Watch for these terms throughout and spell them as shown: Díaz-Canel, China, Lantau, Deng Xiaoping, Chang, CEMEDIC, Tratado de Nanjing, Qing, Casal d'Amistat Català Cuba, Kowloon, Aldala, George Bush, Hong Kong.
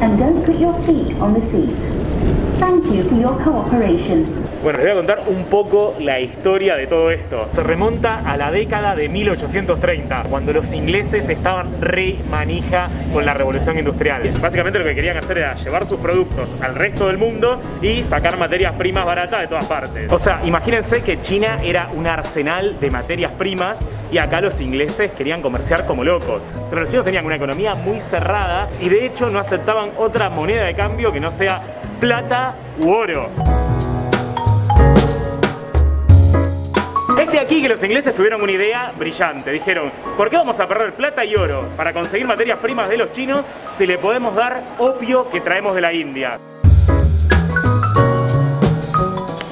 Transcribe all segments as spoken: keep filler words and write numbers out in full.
and don't put your feet on the seats. Thank you for your cooperation. Bueno, les voy a contar un poco la historia de todo esto. Se remonta a la década de mil ochocientos treinta, cuando los ingleses estaban re manija con la revolución industrial. Básicamente lo que querían hacer era llevar sus productos al resto del mundo y sacar materias primas baratas de todas partes. O sea, imagínense que China era un arsenal de materias primas y acá los ingleses querían comerciar como locos. Pero los chinos tenían una economía muy cerrada y de hecho no aceptaban otra moneda de cambio que no sea plata u oro. Este aquí que los ingleses tuvieron una idea brillante. Dijeron, ¿por qué vamos a perder plata y oro para conseguir materias primas de los chinos si le podemos dar opio que traemos de la India?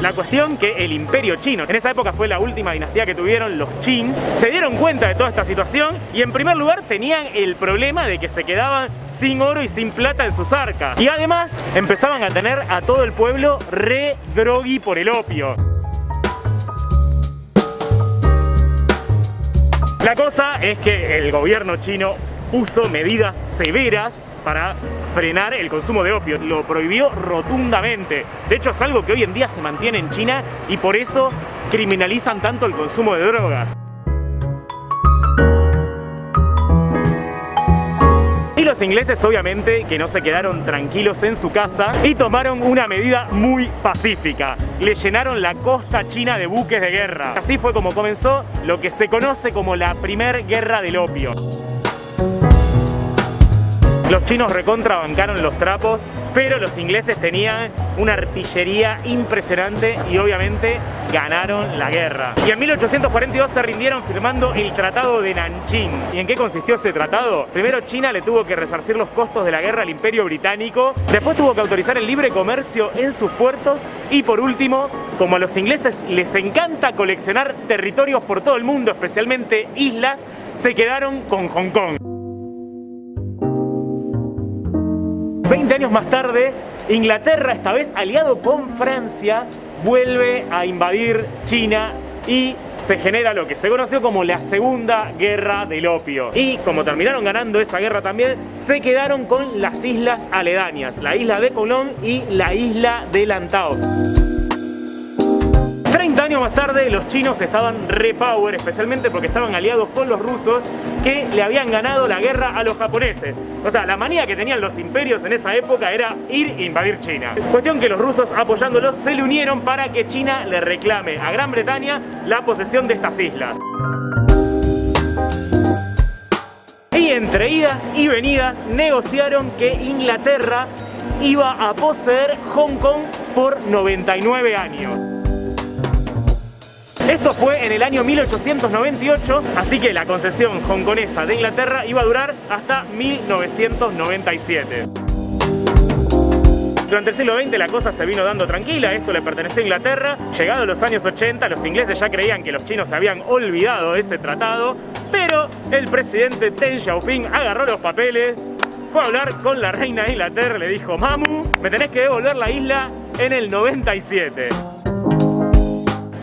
La cuestión que el imperio chino, en esa época fue la última dinastía que tuvieron, los Qing, se dieron cuenta de toda esta situación y en primer lugar tenían el problema de que se quedaban sin oro y sin plata en sus arcas. Y además empezaban a tener a todo el pueblo re drogui por el opio. La cosa es que el gobierno chino puso medidas severas para frenar el consumo de opio. Lo prohibió rotundamente. De hecho, es algo que hoy en día se mantiene en China y por eso criminalizan tanto el consumo de drogas. Y los ingleses obviamente que no se quedaron tranquilos en su casa y tomaron una medida muy pacífica. Le llenaron la costa china de buques de guerra. Así fue como comenzó lo que se conoce como la Primer Guerra del Opio. Los chinos recontrabancaron los trapos, pero los ingleses tenían una artillería impresionante y obviamente ganaron la guerra. Y en mil ochocientos cuarenta y dos se rindieron firmando el Tratado de Nanjing. ¿Y en qué consistió ese tratado? Primero China le tuvo que resarcir los costos de la guerra al Imperio Británico, después tuvo que autorizar el libre comercio en sus puertos y por último, como a los ingleses les encanta coleccionar territorios por todo el mundo, especialmente islas, se quedaron con Hong Kong. veinte años más tarde, Inglaterra, esta vez aliado con Francia, vuelve a invadir China y se genera lo que se conoció como la Segunda Guerra del Opio. Y como terminaron ganando esa guerra también, se quedaron con las islas aledañas, la isla de Kowloon y la isla de Lantau. treinta años más tarde los chinos estaban repower, especialmente porque estaban aliados con los rusos que le habían ganado la guerra a los japoneses. O sea, la manía que tenían los imperios en esa época era ir e invadir China. Cuestión que los rusos apoyándolos se le unieron para que China le reclame a Gran Bretaña la posesión de estas islas. Y entre idas y venidas negociaron que Inglaterra iba a poseer Hong Kong por noventa y nueve años. Esto fue en el año mil ochocientos noventa y ocho, así que la concesión hongkonesa de Inglaterra iba a durar hasta mil novecientos noventa y siete. Durante el siglo veinte la cosa se vino dando tranquila, esto le perteneció a Inglaterra. Llegados los años ochenta, los ingleses ya creían que los chinos habían olvidado ese tratado, pero el presidente Deng Xiaoping agarró los papeles, fue a hablar con la reina de Inglaterra, le dijo, mamu, me tenés que devolver la isla en el noventa y siete.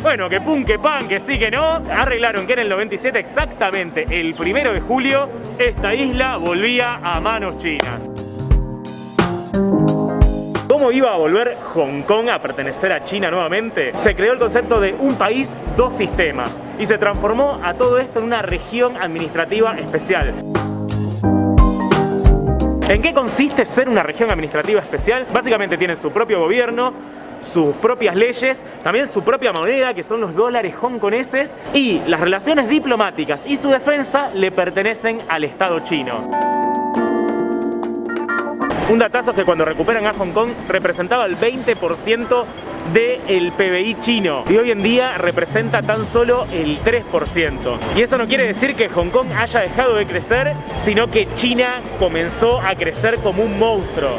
Bueno, que pum, que pan, que sí, que no. Arreglaron que en el noventa y siete, exactamente el primero de julio, esta isla volvía a manos chinas. ¿Cómo iba a volver Hong Kong a pertenecer a China nuevamente? Se creó el concepto de un país, dos sistemas y se transformó a todo esto en una región administrativa especial. ¿En qué consiste ser una región administrativa especial? Básicamente tienen su propio gobierno, sus propias leyes, también su propia moneda que son los dólares hongkoneses y las relaciones diplomáticas y su defensa le pertenecen al Estado chino. Un datazo es que cuando recuperan a Hong Kong representaba el veinte por ciento del P B I chino y hoy en día representa tan solo el tres por ciento. Y eso no quiere decir que Hong Kong haya dejado de crecer, sino que China comenzó a crecer como un monstruo.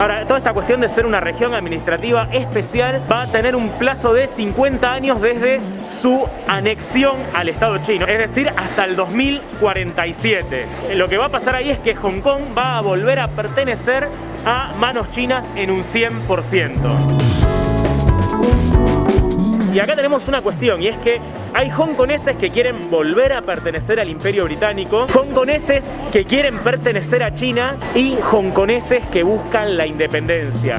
Ahora, toda esta cuestión de ser una región administrativa especial va a tener un plazo de cincuenta años desde su anexión al Estado chino, es decir, hasta el dos mil cuarenta y siete. Lo que va a pasar ahí es que Hong Kong va a volver a pertenecer a manos chinas en un cien por ciento. Y acá tenemos una cuestión, y es que hay hongkoneses que quieren volver a pertenecer al Imperio Británico, hongkoneses que quieren pertenecer a China y hongkoneses que buscan la independencia.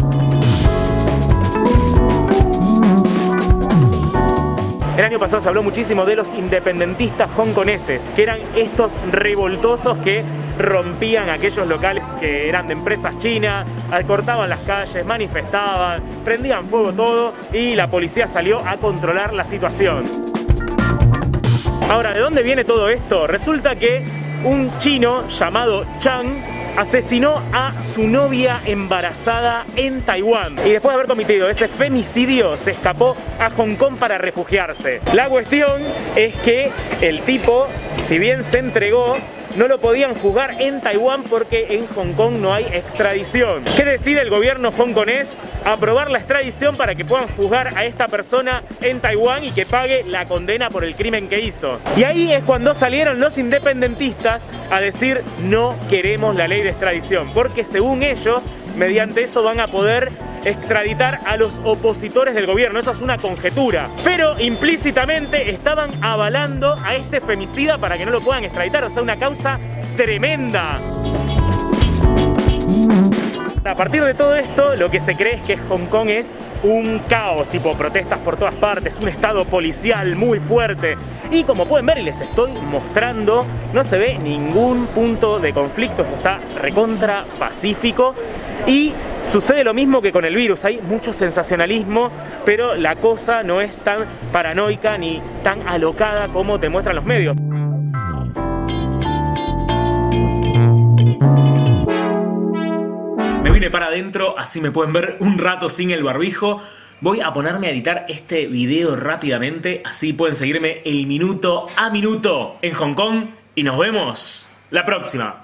El año pasado se habló muchísimo de los independentistas hongkoneses, que eran estos revoltosos que rompían aquellos locales que eran de empresas chinas, cortaban las calles, manifestaban, prendían fuego todo y la policía salió a controlar la situación. Ahora, ¿de dónde viene todo esto? Resulta que un chino llamado Chang asesinó a su novia embarazada en Taiwán y después de haber cometido ese femicidio se escapó a Hong Kong para refugiarse. La cuestión es que el tipo, si bien se entregó, no lo podían juzgar en Taiwán porque en Hong Kong no hay extradición. ¿Qué decide el gobierno hongkonés? Aprobar la extradición para que puedan juzgar a esta persona en Taiwán y que pague la condena por el crimen que hizo. Y ahí es cuando salieron los independentistas a decir: no queremos la ley de extradición, porque según ellos, mediante eso van a poder extraditar a los opositores del gobierno. Eso es una conjetura, pero implícitamente estaban avalando a este femicida para que no lo puedan extraditar. O sea, una causa tremenda. A partir de todo esto, lo que se cree es que Hong Kong es un caos, tipo protestas por todas partes, un estado policial muy fuerte. Y como pueden ver, y les estoy mostrando, no se ve ningún punto de conflicto, esto está recontra pacífico. Y sucede lo mismo que con el virus, hay mucho sensacionalismo, pero la cosa no es tan paranoica ni tan alocada como te muestran los medios. Me vine para adentro, así me pueden ver un rato sin el barbijo. Voy a ponerme a editar este video rápidamente, así pueden seguirme el minuto a minuto en Hong Kong y nos vemos la próxima.